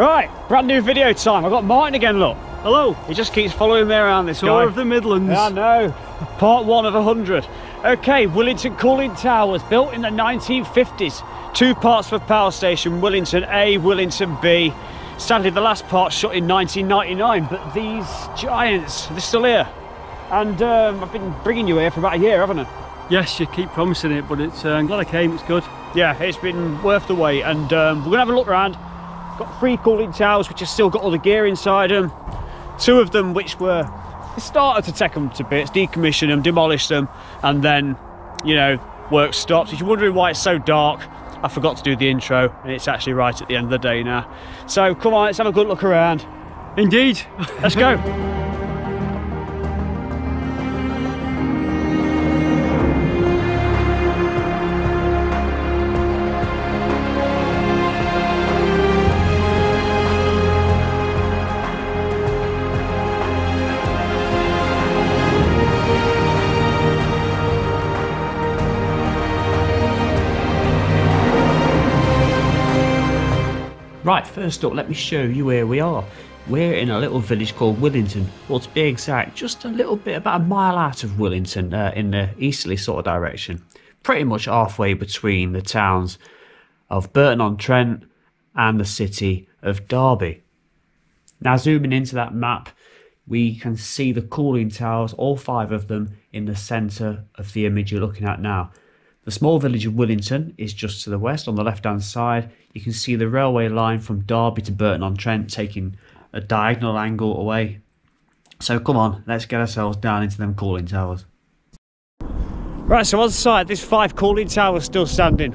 Right, brand new video time. I've got Martin again, look. Hello. He just keeps following me around, this guy. Tour of the Midlands. Yeah, I know. Part 1 of 100. Okay, Willington Cooling Towers, built in the 1950s. Two parts of a power station, Willington A, Willington B. Sadly, the last part shut in 1999, but these giants, they're still here. And I've been bringing you here for about a year, haven't I? Yes, you keep promising it, but it's, I'm glad I came, it's good. Yeah, it's been worth the wait, and we're going to have a look around. Got three cooling towers, which have still got all the gear inside them. Two of them, which were... They started to take them to bits, decommission them, demolish them, and then, you know, work stops. If you're wondering why it's so dark, I forgot to do the intro, and it's actually right at the end of the day now. So come on, let's have a good look around. Indeed. Let's go. Right, first up, let me show you where we are. We're in a little village called Willington, well, to be exact, just a little bit, about a mile out of Willington, in the easterly sort of direction. Pretty much halfway between the towns of Burton-on-Trent and the city of Derby. Now, zooming into that map, we can see the cooling towers, all five of them, in the centre of the image you're looking at now. The small village of Willington is just to the west. On the left-hand side, you can see the railway line from Derby to Burton-on-Trent taking a diagonal angle away. So come on, let's get ourselves down into them cooling towers. Right, so on site, there's five cooling towers still standing.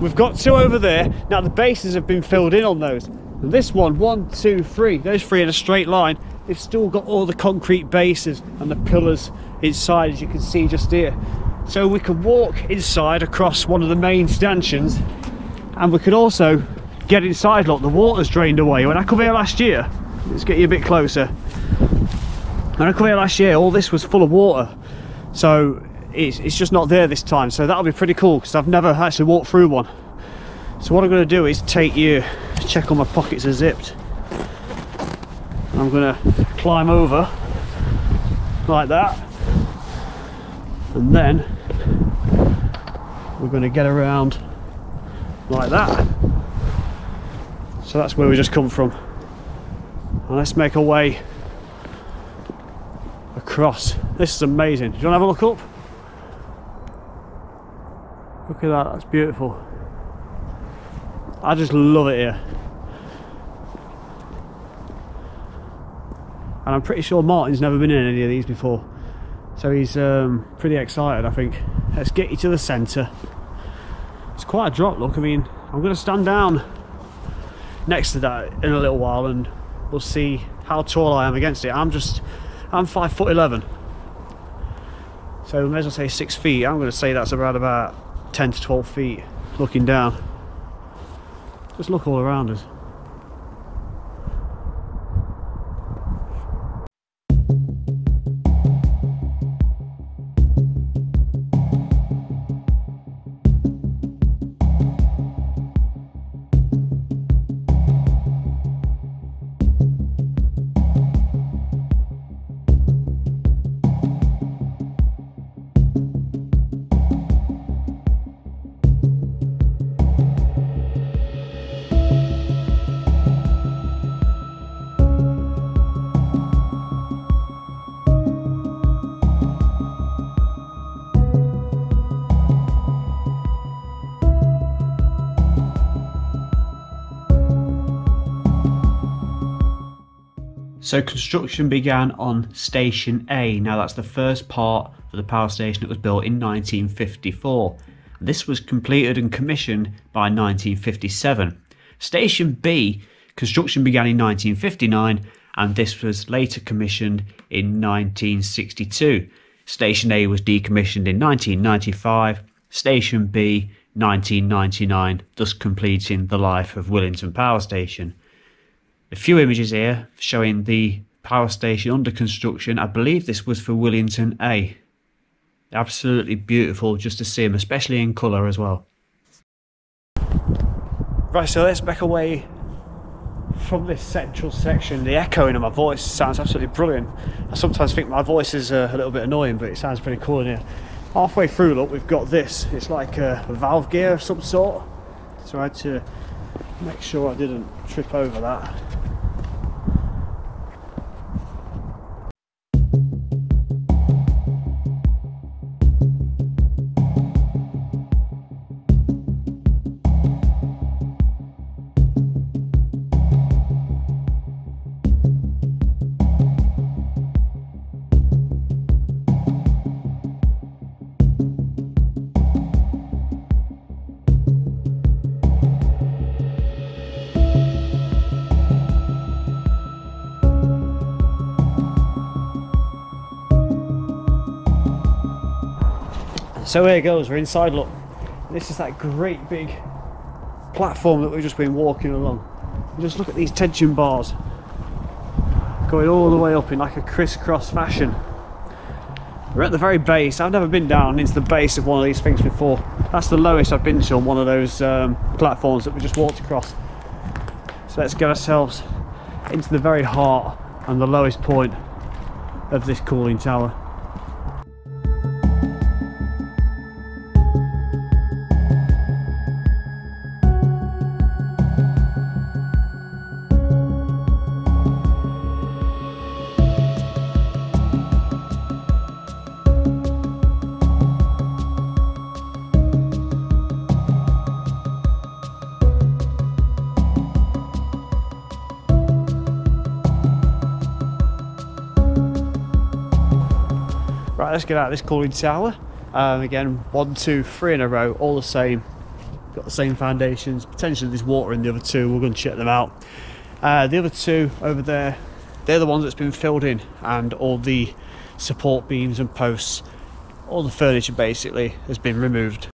We've got two over there. Now, the bases have been filled in on those. And this one, two, three, those three in a straight line, they've still got all the concrete bases and the pillars inside, as you can see just here. So we can walk inside across one of the main stanchions, and we could also get inside. Look, the water's drained away. When I come here last year, let's get you a bit closer. When I come here last year, all this was full of water. So it's just not there this time. So that'll be pretty cool, because I've never actually walked through one. So what I'm going to do is take you, check all my pockets are zipped. And I'm going to climb over like that. And then we're going to get around like that. So that's where we just come from. And let's make our way across. This is amazing. Do you want to have a look up? Look at that, that's beautiful. I just love it here. And I'm pretty sure Martin's never been in any of these before. So he's pretty excited, I think. Let's get you to the centre. It's quite a drop, look. I mean, I'm going to stand down next to that in a little while, and we'll see how tall I am against it. I'm 5'11", so we may as well say 6 feet. I'm going to say that's around about 10 to 12 feet, looking down. Just look all around us. So construction began on Station A. Now, that's the first part of the power station that was built in 1954. This was completed and commissioned by 1957. Station B, construction began in 1959, and this was later commissioned in 1962. Station A was decommissioned in 1995, Station B 1999, thus completing the life of Willington Power Station. A few images here showing the power station under construction. I believe this was for Willington A. Absolutely beautiful just to see them, especially in colour as well. Right, so let's back away from this central section, the echoing of my voice sounds absolutely brilliant. I sometimes think my voice is a little bit annoying, but it sounds pretty cool in here. Halfway through, look, we've got this. It's like a valve gear of some sort, so I had to make sure I didn't trip over that. So here goes, we're inside, look. This is that great big platform that we've just been walking along. And just look at these tension bars going all the way up in like a crisscross fashion. We're at the very base. I've never been down into the base of one of these things before. That's the lowest I've been to on one of those platforms that we just walked across. So let's get ourselves into the very heart and the lowest point of this cooling tower. Right, let's get out of this cooling tower. Again, 1, 2, 3 in a row, all the same. Got the same foundations. Potentially there's water in the other two. We're going to check them out. The other two over there, they're the ones that's been filled in, and all the support beams and posts, all the furniture basically has been removed.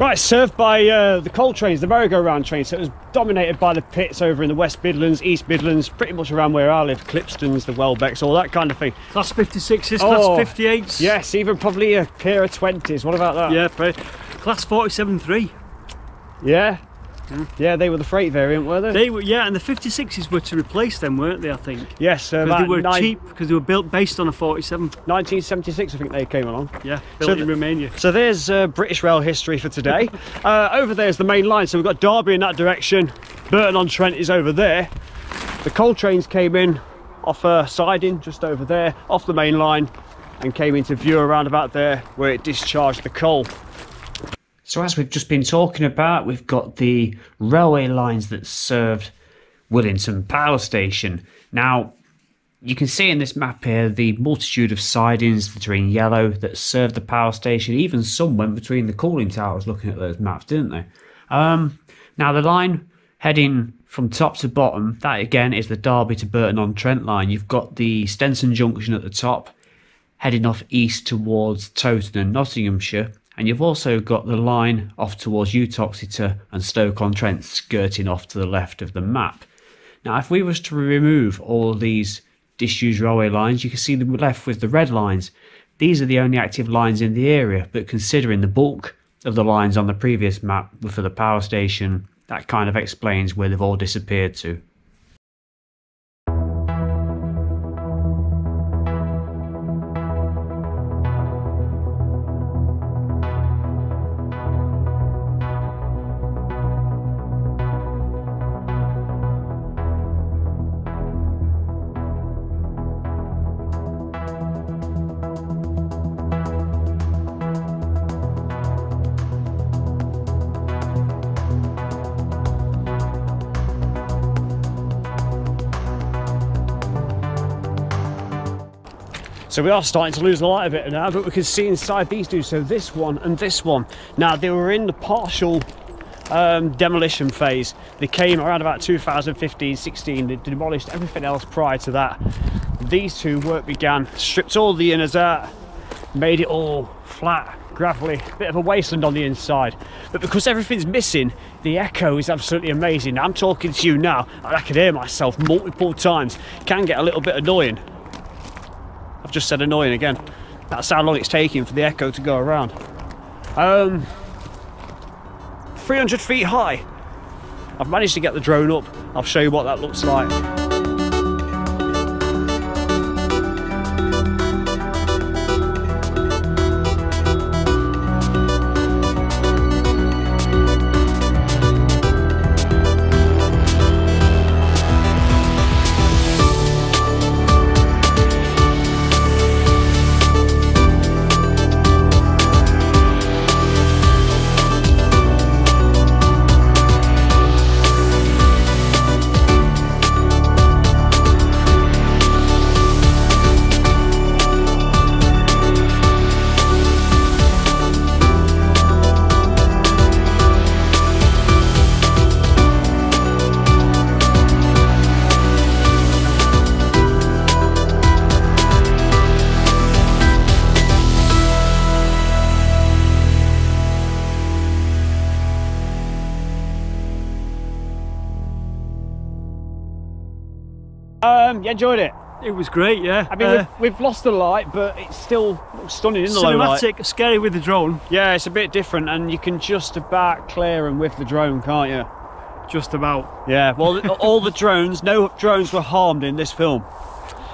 Right, served by the coal trains, the merry-go-round trains, so it was dominated by the pits over in the West Midlands, East Midlands, pretty much around where I live, Clipstons, the Welbecks, all that kind of thing. Class 56s, oh, Class 58s. Yes, even probably a pair of 20s, what about that? Yeah, Class 47 3. Yeah? Yeah, they were the freight variant, were they? They were, yeah, and the 56s were to replace them, weren't they, I think? Yes. Because they were cheap, because they were built based on a 47. 1976, I think they came along. Yeah, built in Romania. So there's British rail history for today. Over there's the main line, so we've got Derby in that direction. Burton-on-Trent is over there. The coal trains came in off a siding just over there, off the main line, and came into view around about there, where it discharged the coal. So as we've just been talking about, we've got the railway lines that served Willington Power Station. Now, you can see in this map here the multitude of sidings that are in yellow that served the power station. Even some went between the cooling towers, looking at those maps, didn't they? Now, the line heading from top to bottom, that again is the Derby to Burton-on-Trent line. You've got the Stenson Junction at the top, heading off east towards Toton and Nottinghamshire. And you've also got the line off towards Uttoxeter and Stoke-on-Trent skirting off to the left of the map. Now, if we was to remove all these disused railway lines, you can see we're left with the red lines. These are the only active lines in the area, but considering the bulk of the lines on the previous map were for the power station, that kind of explains where they've all disappeared to. So we are starting to lose the light a bit now, but we can see inside these two, so this one and this one. Now, they were in the partial demolition phase. They came around about 2015-16. They demolished everything else prior to that. These two work began, stripped all the inners out, made it all flat, gravelly, bit of a wasteland on the inside. But because everything's missing, the echo is absolutely amazing. I'm talking to you now, and I can hear myself multiple times. It can get a little bit annoying. I've just said annoying again. That's how long it's taking for the echo to go around. 300 feet high. I've managed to get the drone up. I'll show you what that looks like. You enjoyed it? It was great, yeah. I mean, we've lost the light, but it's still stunning in the low light. Cinematic, scary with the drone. Yeah, it's a bit different, and you can just about clear them with the drone, can't you? Just about. Yeah, well, all the drones, no drones were harmed in this film.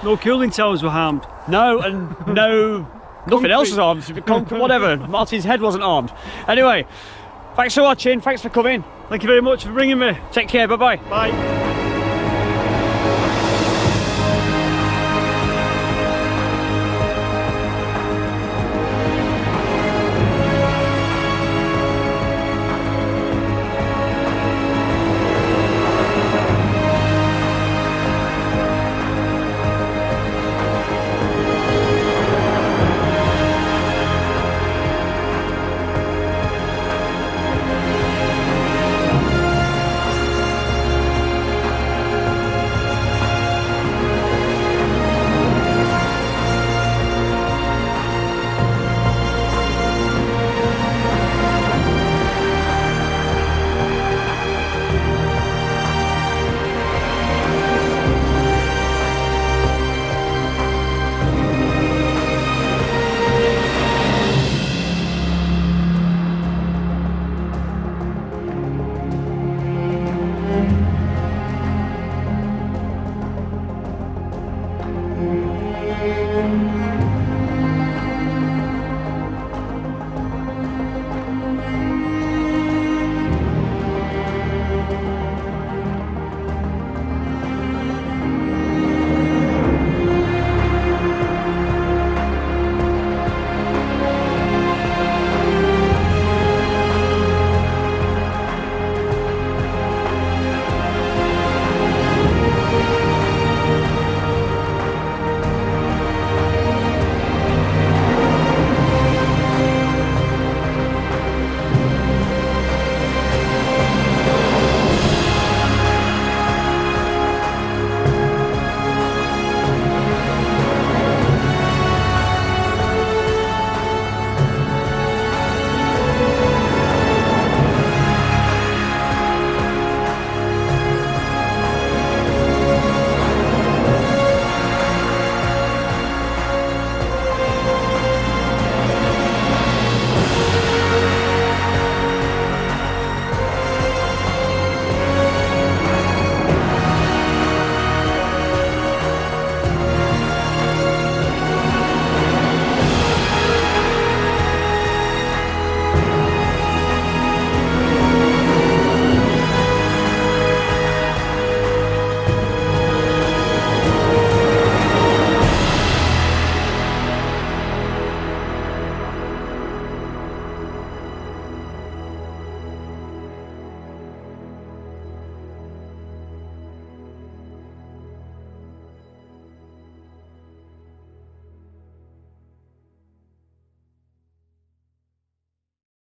No cooling towers were harmed. No, and no... nothing else was harmed, whatever. Martin's head wasn't harmed. Anyway, thanks for watching, thanks for coming. Thank you very much for bringing me. Take care, bye-bye. Bye. Bye.